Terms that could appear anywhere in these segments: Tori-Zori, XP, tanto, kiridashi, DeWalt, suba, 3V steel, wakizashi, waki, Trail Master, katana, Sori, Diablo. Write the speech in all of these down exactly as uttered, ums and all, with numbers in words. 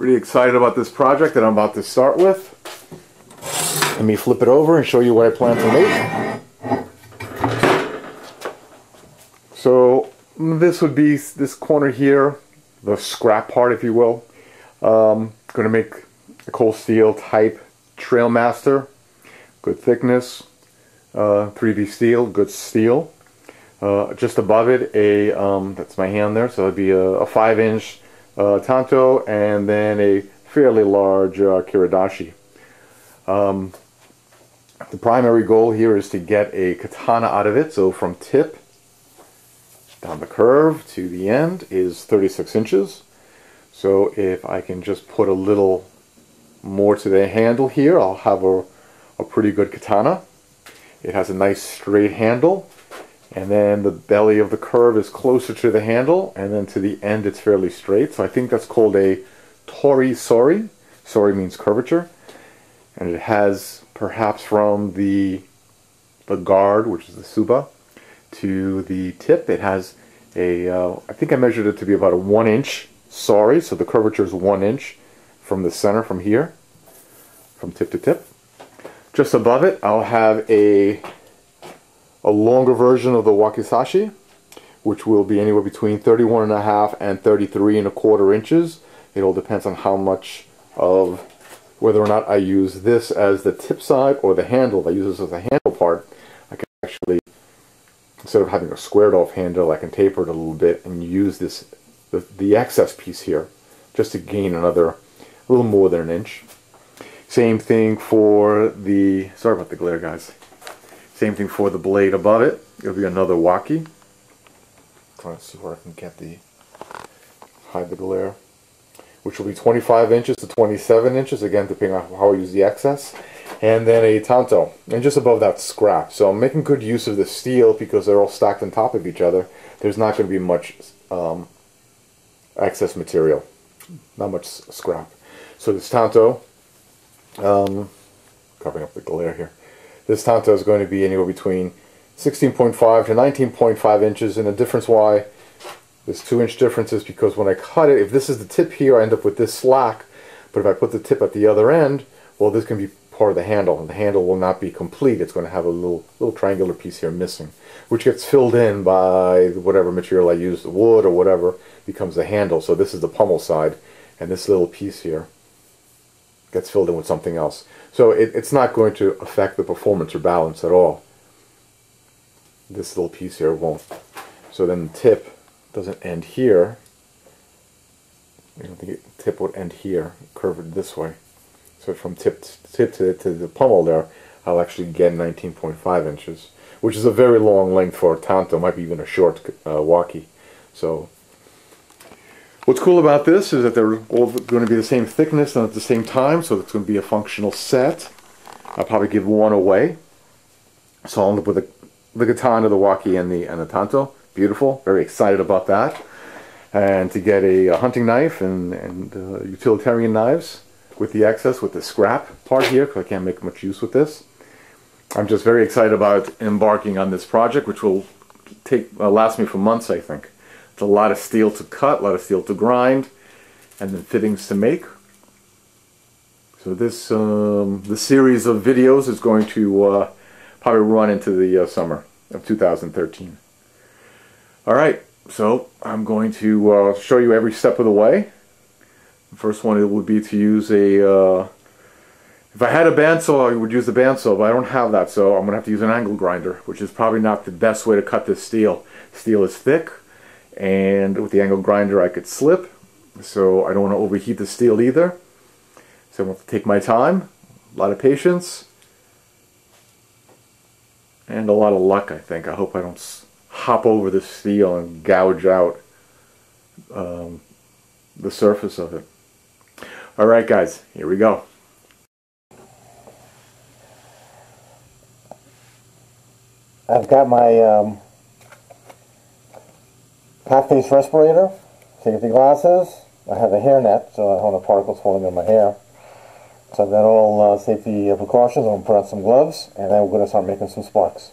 Really excited about this project that I'm about to start with. Let me flip it over and show you what I plan to make. So this would be this corner here, the scrap part, if you will. Um, going to make a cold steel type Trail Master, good thickness, uh, three V steel, good steel. Uh, just above it, a um, that's my hand there, so it'd be a, a five inch. Uh, tanto, and then a fairly large uh, kiridashi. Um, the primary goal here is to get a katana out of it, so from tip down the curve to the end is thirty-six inches. So if I can just put a little more to the handle here, I'll have a, a pretty good katana. It has a nice straight handle. And then the belly of the curve is closer to the handle, and then to the end it's fairly straight. So I think that's called a Tori-Zori. Sori means curvature. And it has perhaps from the, the guard, which is the suba, to the tip. It has a, uh, I think I measured it to be about a one inch sori. So the curvature is one inch from the center, from here, from tip to tip. Just above it, I'll have a a longer version of the wakizashi, which will be anywhere between thirty-one and a half and thirty-three and a quarter inches. It all depends on how much of, whether or not I use this as the tip side or the handle. If I use this as a handle part, I can actually, instead of having a squared off handle, I can taper it a little bit and use this, the, the excess piece here, just to gain another, a little more than an inch. Same thing for the, sorry about the glare guys. Same thing for the blade above it. It'll be another waki. Trying to see where I can get the, hide the glare. Which will be twenty-five inches to twenty-seven inches, again depending on how I use the excess. And then a tanto, and just above that scrap. So I'm making good use of the steel because they're all stacked on top of each other. There's not going to be much um, excess material, not much scrap. So this tanto, um, covering up the glare here. This tanto is going to be anywhere between sixteen point five to nineteen point five inches, and the difference why this two inch difference is because when I cut it, if this is the tip here, I end up with this slack, but if I put the tip at the other end, well, this can be part of the handle, and the handle will not be complete. It's going to have a little little triangular piece here missing, which gets filled in by whatever material I use, the wood or whatever becomes the handle. So this is the pommel side, and this little piece here gets filled in with something else. So it, it's not going to affect the performance or balance at all. This little piece here won't. So then the tip doesn't end here. I don't think the tip would end here, curved this way. So from tip to, tip to, to the pommel there, I'll actually get nineteen point five inches, which is a very long length for a tanto, might be even a short uh, waki. So what's cool about this is that they're all going to be the same thickness and at the same time, so it's going to be a functional set. I'll probably give one away. So I'll end up with a, the katana, the waki, and the, and the tanto. Beautiful. Very excited about that. And to get a, a hunting knife and, and uh, utilitarian knives with the excess, with the scrap part here, because I can't make much use with this. I'm just very excited about embarking on this project, which will take uh, last me for months, I think. A lot of steel to cut, a lot of steel to grind, and then fittings to make. So this um, the series of videos is going to uh, probably run into the uh, summer of two thousand thirteen. Alright, so I'm going to uh, show you every step of the way. The first one it would be to use a uh, if I had a bandsaw, I would use a bandsaw, but I don't have that, so I'm going to have to use an angle grinder, which is probably not the best way to cut this steel. Steel is thick, and with the angle grinder I could slip, so I don't want to overheat the steel either. So I'm going to take my time, a lot of patience, and a lot of luck, I think. I hope I don't hop over the steel and gouge out um, the surface of it. Alright guys, here we go. I've got my um half-face respirator, safety glasses. I have a hairnet, so I don't have particles falling on my hair. So I've got all uh, safety precautions. I'm going to put on some gloves, and then we're going to start making some sparks.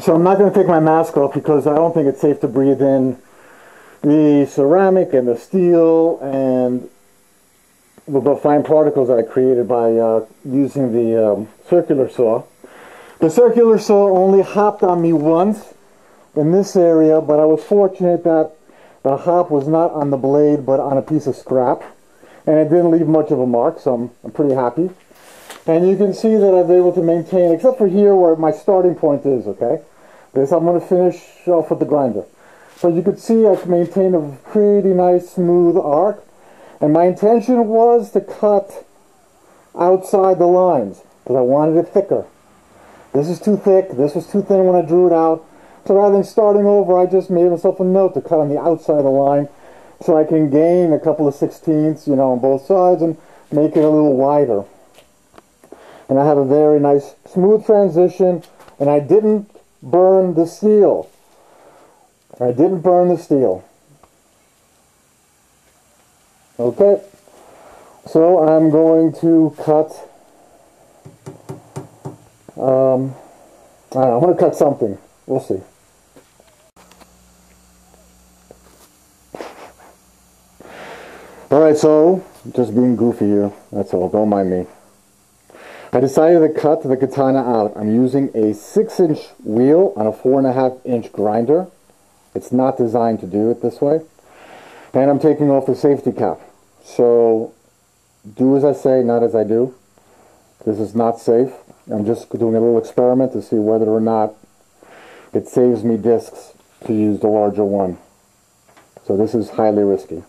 So I'm not going to take my mask off because I don't think it's safe to breathe in the ceramic and the steel and the fine particles that I created by uh, using the um, circular saw. The circular saw only hopped on me once in this area, but I was fortunate that the hop was not on the blade but on a piece of scrap, and it didn't leave much of a mark, so I'm, I'm pretty happy. And you can see that I was able to maintain, except for here where my starting point is, okay? This I'm going to finish off with the grinder. So you could see I've maintained a pretty nice smooth arc. And my intention was to cut outside the lines, because I wanted it thicker. This is too thick, this was too thin when I drew it out. So rather than starting over, I just made myself a note to cut on the outside of the line so I can gain a couple of sixteenths, you know, on both sides and make it a little wider. And I have a very nice smooth transition, and I didn't burn the steel. I didn't burn the steel. Okay, so I'm going to cut, um, I don't know, I'm going to cut something. We'll see. Alright, so, just being goofy here, that's all, don't mind me. I decided to cut the katana out. I'm using a six inch wheel on a four and a half inch grinder. It's not designed to do it this way. And I'm taking off the safety cap. So, do as I say, not as I do. This is not safe. I'm just doing a little experiment to see whether or not it saves me discs to use the larger one. So this is highly risky.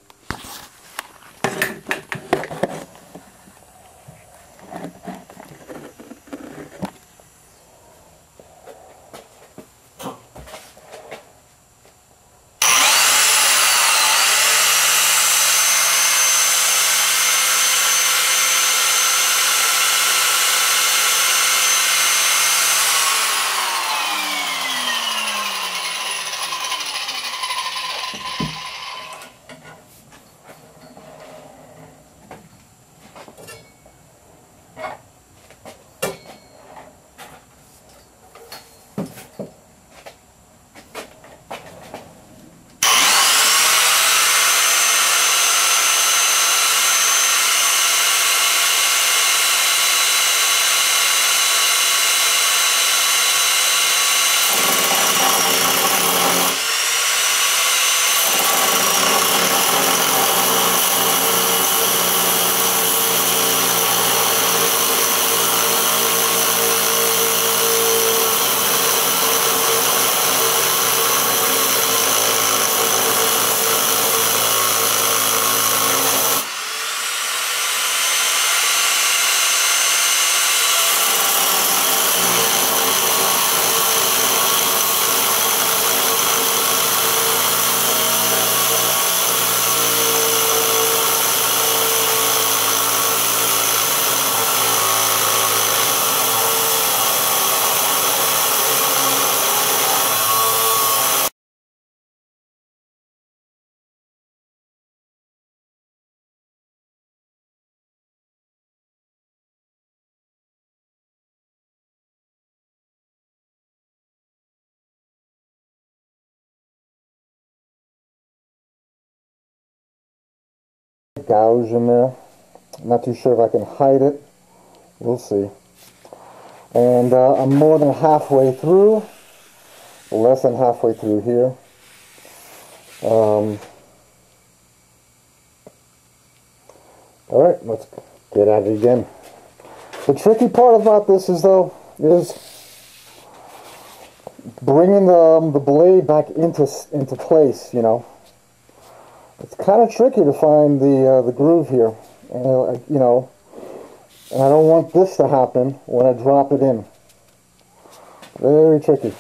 Gouge in there. I'm not too sure if I can hide it. We'll see. And uh, I'm more than halfway through. Less than halfway through here. Um, Alright, let's get at it again. The tricky part about this is though, is bringing the, um, the blade back into, into place, you know. It's kind of tricky to find the uh, the groove here, uh, you know, and I don't want this to happen when I drop it in. Very tricky.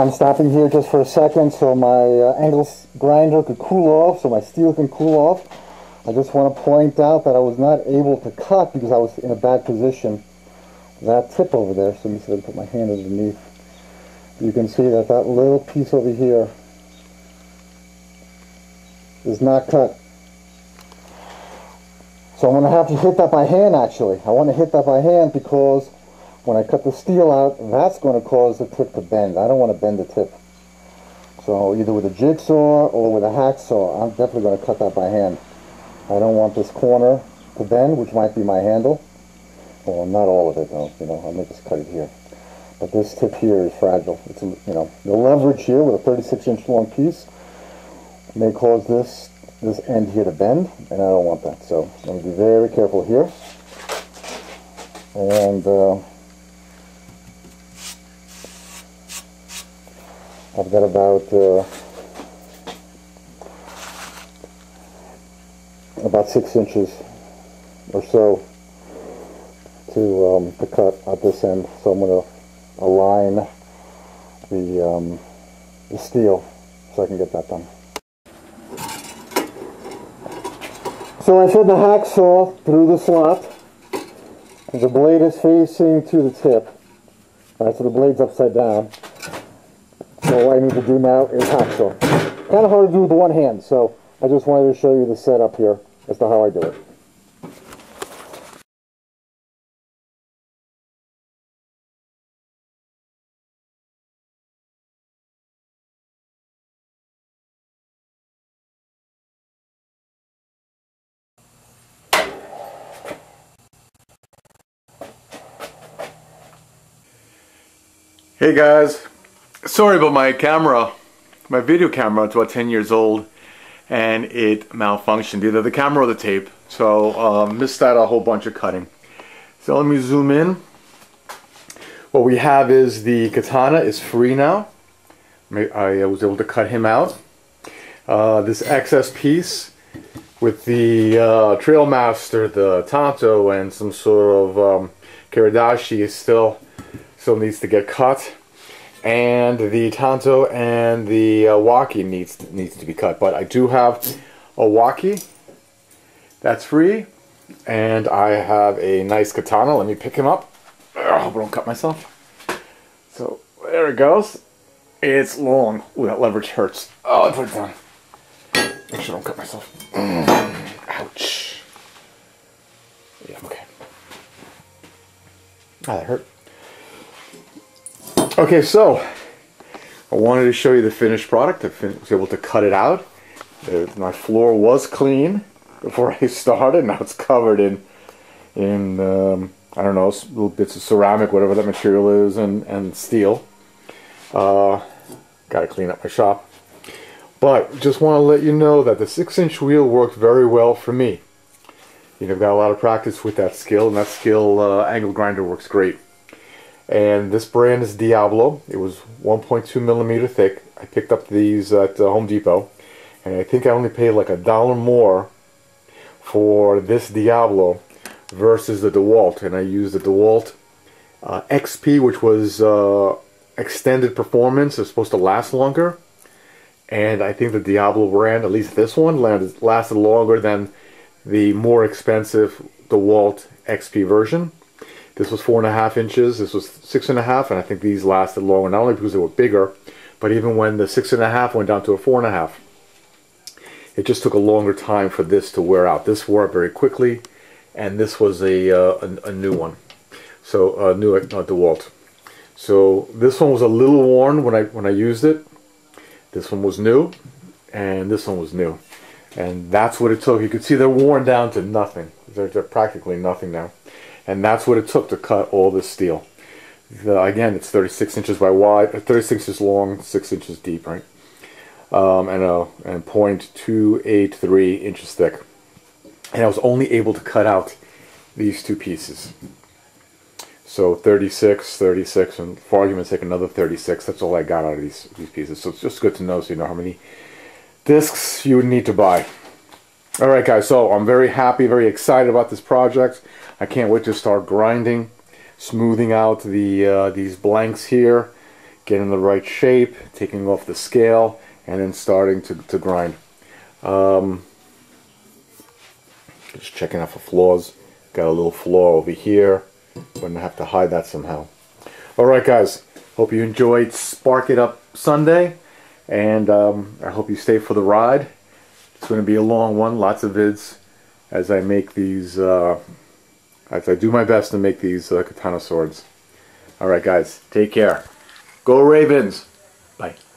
I'm stopping here just for a second so my uh, angle grinder could cool off, so my steel can cool off. I just want to point out that I was not able to cut because I was in a bad position. That tip over there, so let me see if I can put my hand underneath. You can see that that little piece over here is not cut. So I'm going to have to hit that by hand actually. I want to hit that by hand because when I cut the steel out, that's going to cause the tip to bend. I don't want to bend the tip. So either with a jigsaw or with a hacksaw, I'm definitely going to cut that by hand. I don't want this corner to bend, which might be my handle. Well, not all of it, though. You know, I may just cut it here. But this tip here is fragile. It's, you know, the leverage here with a thirty-six inch long piece may cause this this end here to bend, and I don't want that. So I'm going to be very careful here. And uh, I've got about uh, about six inches or so to um, to cut at this end. So I'm going to align the, um, the steel so I can get that done. So I fed the hacksaw through the slot. The blade is facing to the tip. Alright, so the blade's upside down. So what I need to do now is hacksaw. Kind of hard to do with one hand, so I just wanted to show you the setup here as to how I do it. Hey guys, sorry about my camera, my video camera, it's about ten years old and it malfunctioned, either the camera or the tape, so uh, missed out a whole bunch of cutting. So let me zoom in. What we have is the katana is free now. I was able to cut him out. Uh, this excess piece with the uh, Trail Master, the tanto, and some sort of um, kiridashi is still Still needs to get cut, and the tanto and the uh, waki needs needs to be cut. But I do have a waki that's free, and I have a nice katana. Let me pick him up. I hope I don't cut myself. So there it goes. It's long. Ooh, that leverage hurts. Oh, I put it down. Make sure I don't cut myself. Mm. Ouch. Yeah, I'm okay. Ah, that hurt. Okay, so I wanted to show you the finished product. I was able to cut it out. My floor was clean before I started. Now it's covered in, in um, I don't know, little bits of ceramic, whatever that material is, and, and steel. Uh, gotta clean up my shop. But just want to let you know that the six inch wheel worked very well for me. You know, I've got a lot of practice with that skill, and that skill uh, angle grinder works great. And this brand is Diablo. It was one point two millimeter thick. I picked up these at uh, Home Depot, and I think I only paid like a dollar more for this Diablo versus the DeWalt. And I used the DeWalt uh, X P, which was uh, extended performance. It was supposed to last longer, and I think the Diablo brand, at least this one, landed, lasted longer than the more expensive DeWalt X P version. This was four and a half inches, this was six and a half, and I think these lasted longer, not only because they were bigger, but even when the six and a half went down to a four and a half. It just took a longer time for this to wear out. This wore out very quickly, and this was a, uh, a, a new one. So, uh, new uh, DeWalt. So, this one was a little worn when I, when I used it. This one was new, and this one was new. And that's what it took. You can see they're worn down to nothing. They're, they're practically nothing now. And that's what it took to cut all this steel. The, again, it's thirty-six inches by wide, thirty-six inches long, six inches deep, right? Um, and, uh, and point two eight three inches thick. And I was only able to cut out these two pieces. So thirty-six, thirty-six, and for argument's sake, another thirty-six. That's all I got out of these, these pieces. So it's just good to know so you know how many discs you would need to buy. All right, guys, so I'm very happy, very excited about this project. I can't wait to start grinding, smoothing out the uh, these blanks here, getting the right shape, taking off the scale, and then starting to, to grind. Um, just checking out for flaws. Got a little flaw over here. Going to have to hide that somehow. Alright guys, hope you enjoyed Spark It Up Sunday, and um, I hope you stay for the ride. It's going to be a long one, lots of vids, as I make these, uh, as I do my best to make these uh, katana swords. Alright guys, take care. Go Ravens! Bye.